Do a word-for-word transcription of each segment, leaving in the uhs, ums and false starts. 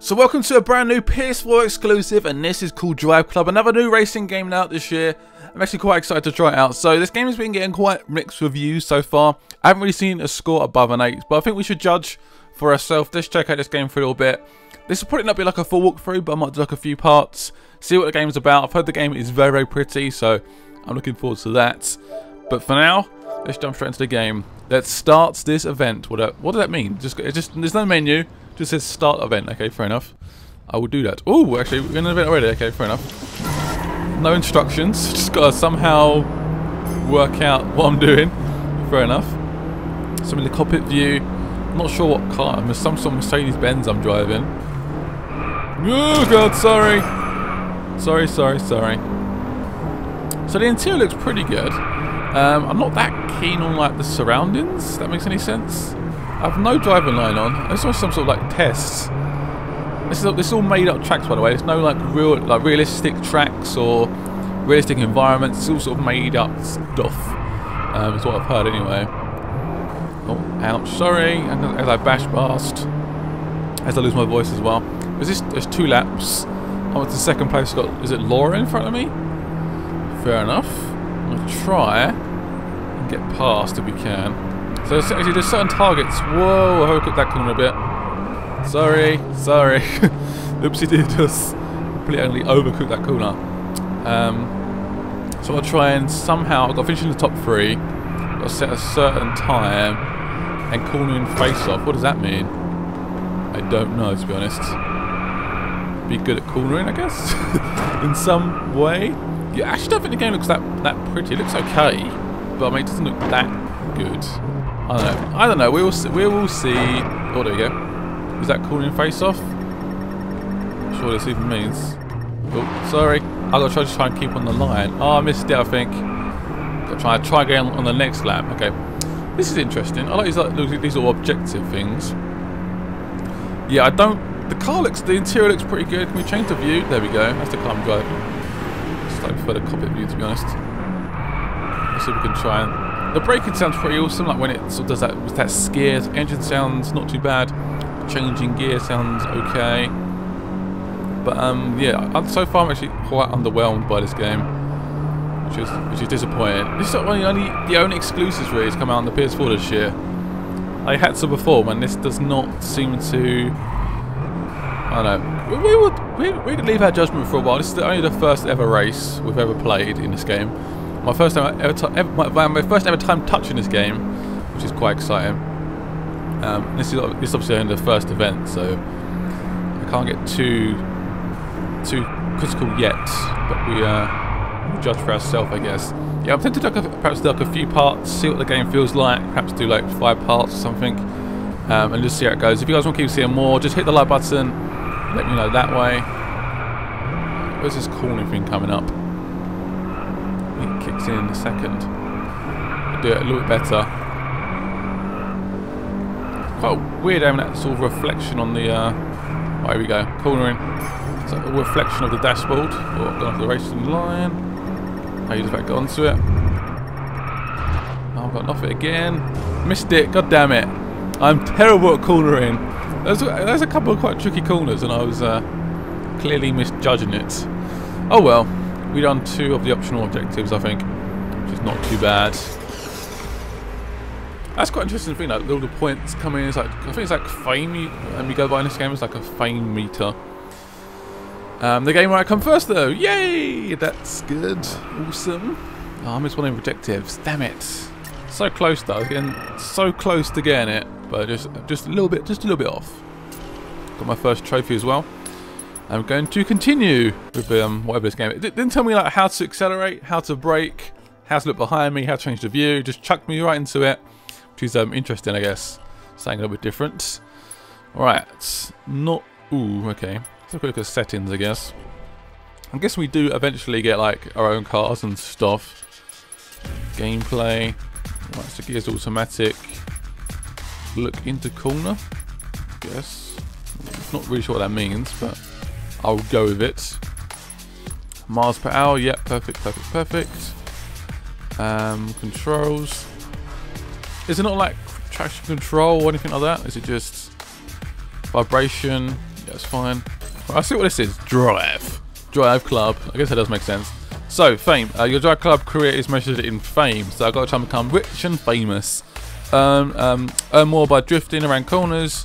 So welcome to a brand new P S four exclusive, and this is called Drive Club, another new racing game out this year. I'm actually quite excited to try it out. So this game has been getting quite mixed reviews so far. I haven't really seen a score above an eight, but I think we should judge for ourselves. Let's check out this game for a little bit. This will probably not be like a full walkthrough, but I might do like a few parts, see what the game's about. I've heard the game is very, very pretty, so I'm looking forward to that. But for now, let's jump straight into the game. Let's start this event. What, what does that mean? Just, it's just there's no menu. Just says start event. Okay, fair enough. I will do that. Oh, actually, we're in an event already. Okay, fair enough. No instructions. Just gotta somehow work out what I'm doing. Fair enough. So I'm in the cockpit view. I'm not sure what car. I'm some sort of Mercedes-Benz I'm driving. Oh god, sorry. Sorry, sorry, sorry. So the interior looks pretty good. Um, I'm not that keen on like the surroundings. If that makes any sense. I've no driving line on. It's also some sort of like tests. This is all, this is all made up tracks, by the way. There's no like real, like realistic tracks or realistic environments. It's all sort of made up stuff. Um, is what I've heard anyway. Oh, ouch! Sorry. As I bash past, as I lose my voice as well. Is this? There's two laps. Oh, it's the second place. Got is it Laura in front of me? Fair enough. I'll try and get past if we can. So actually there's certain targets. Whoa, I hope I cut that corner a bit. Sorry, sorry. Oopsie doodles. Probably only overcooked that corner. Um, so I'll try and somehow, I've got to finish in the top three. I've got to set a certain time and corner in face off. What does that mean? I don't know, to be honest. Be good at cornering, I guess. In some way. Yeah, I actually don't think the game looks that, that pretty. It looks okay, but I mean, it doesn't look that good. I don't know. I don't know. We will see. We will see. Oh, there we go. Is that calling face off? I'm sure this even means. Oh, sorry. I gotta try to try and keep on the line. Oh, I missed it. I think. Gotta try. Try again on the next lap. Okay. This is interesting. I like these like these all objective things. Yeah, I don't. The car looks. The interior looks pretty good. Can we change the view? There we go. That's the car I'm driving. Just like for the cockpit view, to be honest. Let's see if we can try and. The braking sounds pretty awesome, like when it sort of does that with that scare. Engine sounds not too bad. Changing gear sounds okay. But um, yeah, so far I'm actually quite underwhelmed by this game, which is which is disappointing. This is not only, only the only exclusives really to come out on the P S four this year. They had to perform, and this does not seem to. I don't know. We would we, we could leave our judgment for a while. This is only the first ever race we've ever played in this game. My first time ever, ever my, my first ever time touching this game, which is quite exciting. Um, this is this is obviously only the first event, so I can't get too too critical yet. But we uh, we'll judge for ourselves, I guess. Yeah, I'm tempted to do perhaps do like a few parts, see what the game feels like. Perhaps do like five parts or something, um, and just see how it goes. If you guys want to keep seeing more, just hit the like button. Let me know that way. Where's this corner thing coming up? It kicks in in a second. I'll do it a little bit better. Quite weird having that sort of reflection on the. Uh, oh, here we go. Cornering. It's like a reflection of the dashboard. Oh, I've gone to the racing line. How you just about got onto it? Oh, I've gotten off it again. Missed it. God damn it. I'm terrible at cornering. There's a, a couple of quite tricky corners, and I was uh, clearly misjudging it. Oh well. We've done two of the optional objectives, I think, which is not too bad. That's quite an interesting thing, like all the points come in. It's like, I think it's like fame, you, and we go by in this game, it's like a fame meter. Um, the game where I come first, though. Yay! That's good. Awesome. Oh, I missed one of the objectives. Damn it. So close, though. Again, so close to getting it, but just just a little bit, just a little bit off. Got my first trophy as well. I'm going to continue with um, whatever this game is. It didn't tell me like how to accelerate, how to brake, how to look behind me, how to change the view. Just chucked me right into it, which is um, interesting, I guess. Something a little bit different. All right, not. Ooh, okay. Let's have a look at settings, I guess. I guess we do eventually get like our own cars and stuff. Gameplay. All right, so gears automatic. Look into corner. I guess. Not really sure what that means, but. I'll go with it. Miles per hour, yep, perfect, perfect, perfect. Um, controls. Is it not like traction control or anything like that? Is it just vibration, That's fine. Right, I see what this is. Drive. Drive Club. I guess that does make sense. So, fame. Uh, your Drive Club career is measured in fame. So I've got to try and become rich and famous. Um, um, earn more by drifting around corners,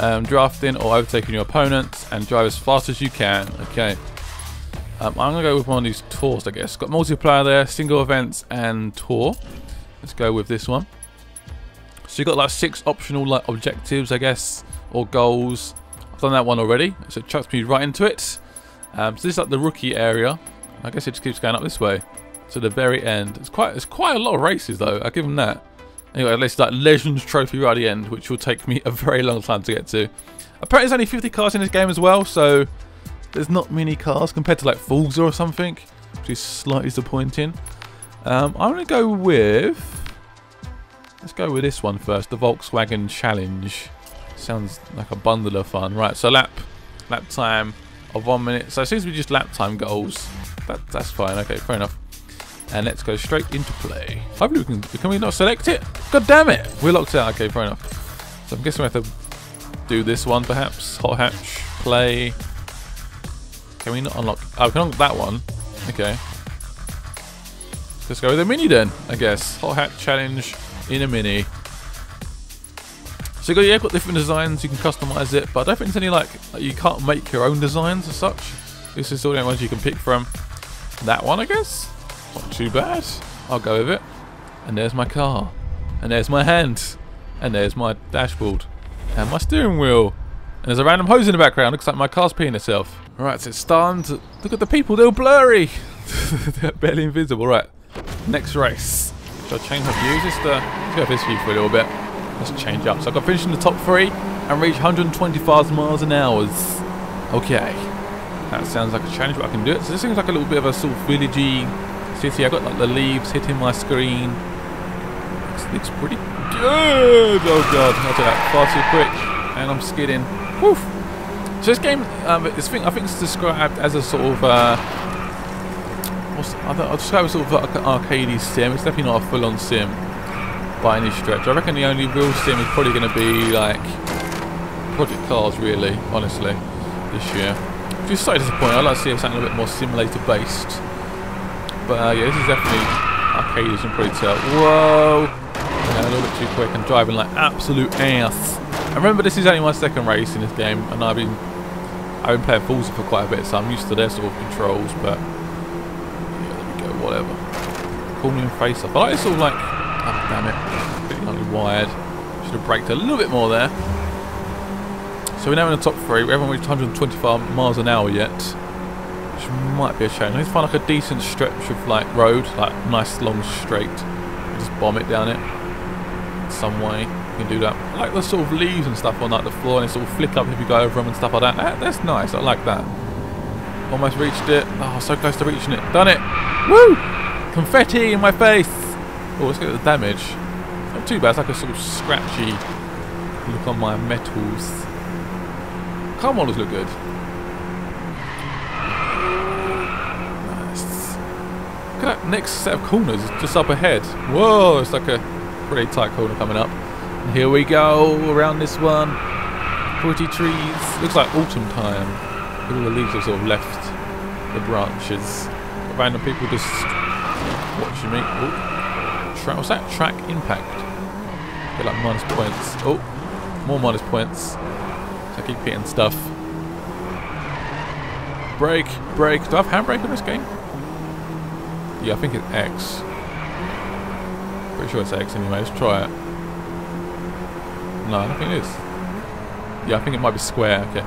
um, drafting or overtaking your opponents, and drive as fast as you can. Okay. Um, I'm going to go with one of these tours, I guess. Got multiplayer there, single events, and tour. Let's go with this one. So you've got like six optional like objectives, I guess, or goals. I've done that one already, so it chucks me right into it. Um, so this is like the rookie area. I guess it just keeps going up this way to the very end. It's quite, it's quite a lot of races though. I give them that. Anyway, let's like Legends Trophy right at the end, which will take me a very long time to get to. Apparently, there's only fifty cars in this game as well, so there's not many cars compared to like Forza or something, which is slightly disappointing. Um, I'm gonna go with. Let's go with this one first, the Volkswagen Challenge. Sounds like a bundle of fun. Right, so lap lap time of one minute. So it seems to be just lap time goals. That, that's fine, okay, fair enough. And let's go straight into play. Hopefully we can, can we not select it? God damn it, we're locked out, okay, fair enough. So I'm guessing we have to do this one perhaps. Hot hatch, play. Can we not unlock, oh, we can unlock that one, okay. Let's go with a mini then, I guess. Hot hatch challenge. In a mini. So you've got, yeah, you've got different designs, you can customise it, but I don't think there's any like, like you can't make your own designs as such. This is all the ones you can pick from. That one I guess? Not too bad. I'll go with it. And there's my car. And there's my hand. And there's my dashboard. And my steering wheel. And there's a random hose in the background, looks like my car's peeing itself. Alright, so it's starting to look at the people, they're all blurry! They're barely invisible, right. Next race. Should I change my view? Just uh, let's go for this view for a little bit. Let's change up. So I've got to finish in the top three and reach one hundred twenty-five miles an hour. Okay. That sounds like a challenge, but I can do it. So this seems like a little bit of a sort of villagey city. I've got like the leaves hitting my screen. This looks pretty good. Oh god, I'll do that far too quick. And I'm skidding. Woof. So this game, um, this thing, I think it's described as a sort of... Uh, I'll describe it sort of like an arcadey sim. It's definitely not a full-on sim by any stretch. I reckon the only real sim is probably going to be like Project Cars, really, honestly, this year. Which is so disappointing. I'd like to see something a little bit more simulator-based. But uh, yeah, this is definitely arcadey, you can probably tell. Whoa! Yeah, a little bit too quick. I'm driving like absolute ass. I remember this is only my second race in this game, and I've been I've been playing Forza for quite a bit, so I'm used to their sort of controls, but. Whatever. Cornering face up. I like this sort of like. Oh, damn it. Getting really wired. Should have braked a little bit more there. So we're now in the top three. We haven't reached one hundred twenty-five miles an hour yet. Which might be a challenge. Let's find like a decent stretch of like road. Like nice long straight. Just bomb it down it. Some way. You can do that. I like the sort of leaves and stuff on like the floor. And they sort of flick up if you go over them and stuff like that. that that's nice. I like that. Almost reached it. Oh, so close to reaching it. Done it. Woo! Confetti in my face. Oh, let's get the damage. Not too bad. It's like a sort of scratchy look on my metals. Car models look good. Nice. Look at that next set of corners just up ahead. Whoa! It's like a pretty tight corner coming up. And here we go around this one. Pretty trees. Looks like autumn time. All the leaves have sort of left the branches. Random people just watching me. Tra what's that? Track impact. Get like minus points. Oh, more minus points. So I keep hitting stuff. Brake, brake. Do I have handbrake in this game? Yeah, I think it's X. Pretty sure it's X anyway. Let's try it. No, I don't think it is. Yeah, I think it might be square. Okay.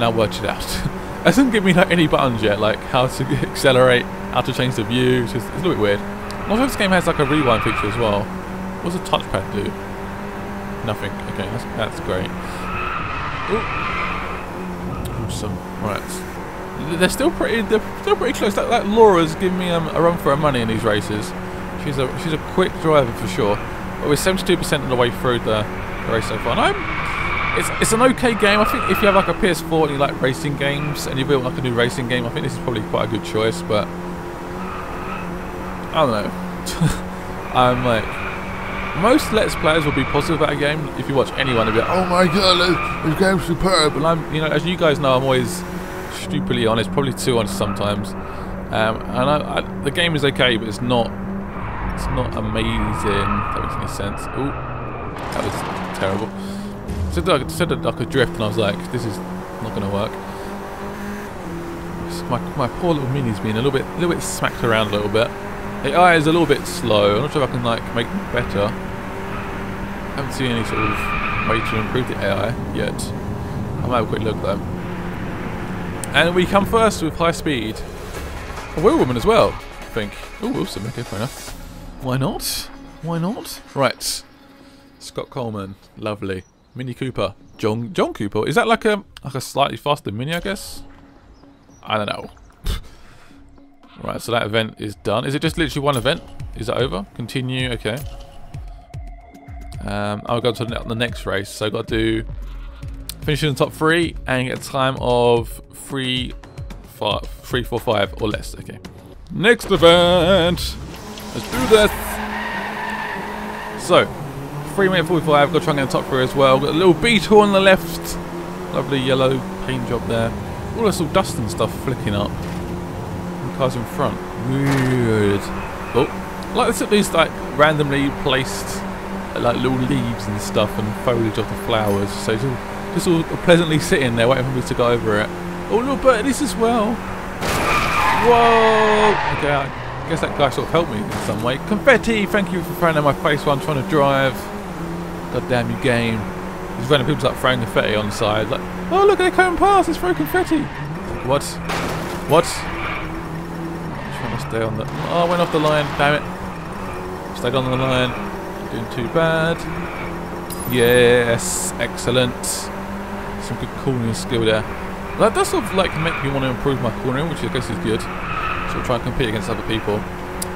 Now work it out. It doesn't give me like any buttons yet, like how to accelerate, how to change the view. It's, just, it's a little bit weird. I'm not sure if this game has like a rewind feature as well. What's a touchpad do? Nothing. Okay, that's, that's great. Ooh. Awesome. Right. They're still pretty. They're still pretty close. That, that Laura's giving me um, a run for her money in these races. She's a she's a quick driver for sure. But we're seventy-two percent of the way through the, the race so far. And I'm It's, it's an okay game. I think if you have like a P S four and you like racing games and you build like a new racing game, I think this is probably quite a good choice, but I don't know. I'm like, Most Let's Players will be positive about a game. If you watch anyone, they'll be like, oh my god, this game's superb. And I'm, you know, as you guys know, I'm always stupidly honest, probably too honest sometimes. Um, and I, I, the game is okay, but it's not, it's not amazing. If that makes any sense. Oh, that was terrible. So I said that I could drift, and I was like, this is not going to work. My, my poor little mini's been a little bit, a little bit smacked around a little bit. The eye is a little bit slow. I'm not sure if I can like make it better. I haven't seen any sort of way to improve the A I yet. I'll have a quick look though. And we come first with high speed. A wheel woman as well, I think. Oh, awesome. Okay, fair enough. Why not? Why not? Right. Scott Coleman, lovely. Mini Cooper, John John Cooper. Is that like a like a slightly faster Mini, I guess? I don't know. Right, so that event is done. Is it just literally one event? Is that over? Continue, okay. Um, I'll go to the next race. So I've got to do, finish in the top three and get a time of three, five, three, four, five or less, okay. Next event, let's do this. So, three minute forty-five, got to try and get the top three as well. Got a little beetle on the left. Lovely yellow paint job there. All this little dust and stuff flicking up. Cars in front. Weird. Oh, like this at least like randomly placed like little leaves and stuff and foliage of the flowers. So it's all, just all pleasantly sitting there waiting for me to go over it. Oh, little bird, this as well. Whoa. Okay, I guess that guy sort of helped me in some way. Confetti, thank you for throwing in my face while I'm trying to drive. God damn you, game. These random people like throwing confetti on the side. Like, oh look, they're coming past. It's throwing confetti. What? What? Stay on the. Oh, I went off the line. Damn it! Stayed on the line. Not doing too bad. Yes, excellent. Some good cornering skill there. That does sort of like make me want to improve my cornering, which I guess is good. So we'll try and compete against other people.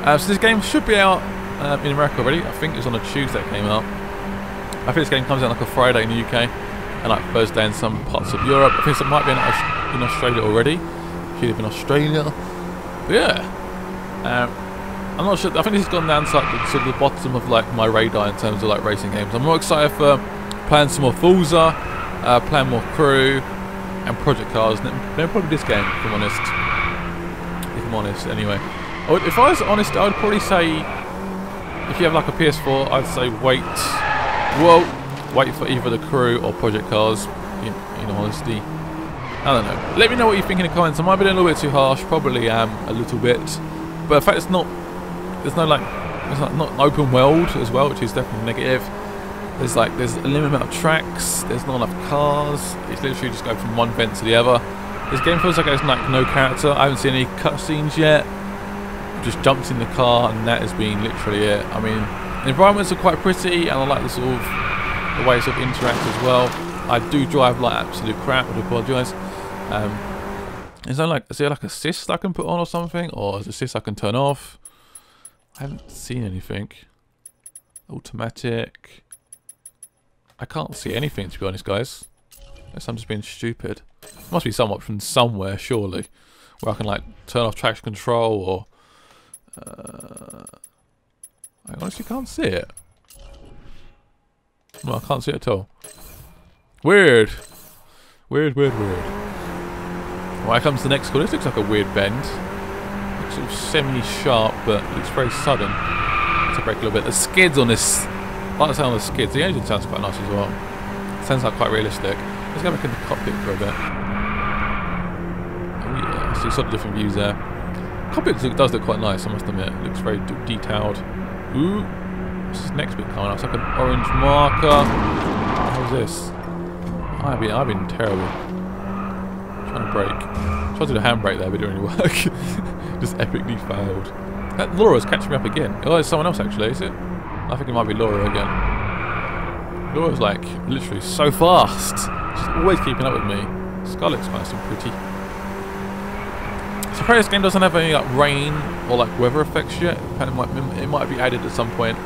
Uh, so this game should be out uh, in America already. I think it was on a Tuesday it came out. I think this game comes out like a Friday in the U K and like Thursday in some parts of Europe. I think it might be in, in Australia already. Should have been Australia. But yeah. Um, I'm not sure. I think this has gone down to, like, the, to the bottom of like my radar in terms of like racing games. I'm more excited for playing some more Forza, uh, playing more Crew, and Project Cars. And then probably this game, if I'm honest. If I'm honest, anyway. I would, if I was honest, I would probably say if you have like a P S four, I'd say wait. Well, wait for either the Crew or Project Cars. In, in honesty, I don't know. Let me know what you think in the comments. I might be a little bit too harsh. Probably am a little bit. But in fact, it's not. There's no like. It's not, not open world as well, which is definitely negative. There's like there's a limited amount of tracks. There's not enough cars. It's literally just go from one vent to the other. This game feels like there's like no character. I haven't seen any cutscenes yet. Just jumped in the car, and that has been literally it. I mean, the environments are quite pretty, and I like the sort of the way it sort of interacts as well. I do drive like absolute crap. I apologise. Um, Is there like is there like assist I can put on or something, or is assist I can turn off? I haven't seen anything. Automatic. I can't see anything, to be honest, guys. Unless I'm just being stupid. There must be some option somewhere, surely, where I can like turn off traction control or. Uh, I honestly can't see it. No, I can't see it at all. Weird. Weird. Weird. Weird. Well, here comes the next corner. This looks like a weird bend. It's sort of semi-sharp, but looks very sudden. To break a little bit. The skids on this. I like the sound of the skids. The engine sounds quite nice as well. It sounds like quite realistic. Let's go back in the cockpit for a bit. Oh yeah, so sort of different views there. Cockpit does look quite nice, I must admit. It looks very detailed. Ooh, what's this next bit coming up? It's like an orange marker. What is this? I've been, I've been terrible. Trying to brake. Tried to do the handbrake there, but it didn't really work. Just epically failed. That Laura's catching me up again. Oh, it's someone else actually, is it? I think it might be Laura again. Laura's like literally so fast. She's always keeping up with me. Scarlet's nice and pretty. So apparently this game doesn't have any like rain or like weather effects yet. Apparently it might, it might be added at some point.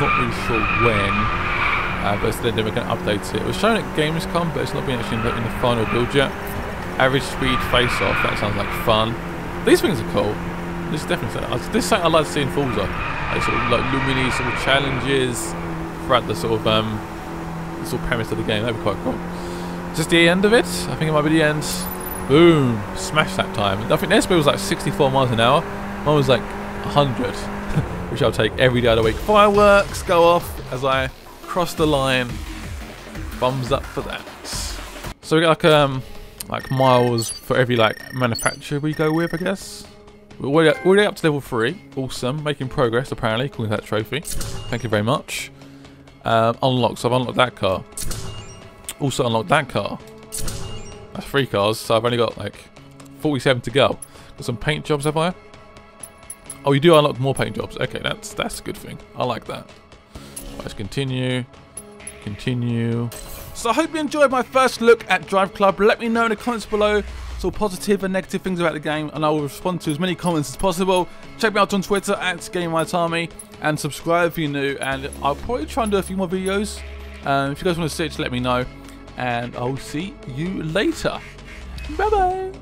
Not really sure when. Uh, but then they're going to update it. It was shown at Gamescom, but it's not been actually in the, in the final build yet. Average speed face off, that sounds like fun. These things are cool. This is definitely something. This is something I like to see in Forza. Like sort of like mini sort of challenges throughout the sort of um the sort of premise of the game. That'd be quite cool. Is this the end of it? I think it might be the end. Boom! Smash that time. I think their speed was like sixty-four miles an hour. Mine was like one hundred, which I'll take every day of the week. Fireworks go off as I cross the line. Thumbs up for that. So we got like um like miles for every like manufacturer we go with, I guess. We're already, already up to level three. Awesome, making progress apparently. Calling that trophy. Thank you very much. Um, unlocked. So I've unlocked that car. Also unlocked that car. That's three cars. So I've only got like forty-seven to go. Got some paint jobs, have I? Oh, you do unlock more paint jobs. Okay, that's that's a good thing. I like that. Right, let's continue. Continue. So I hope you enjoyed my first look at Drive Club. Let me know in the comments below sort of positive and negative things about the game, and I will respond to as many comments as possible. Check me out on Twitter at GameRiotArmy and subscribe if you're new, and I'll probably try and do a few more videos. Um, if you guys want to see it, just let me know, and I'll see you later. Bye bye.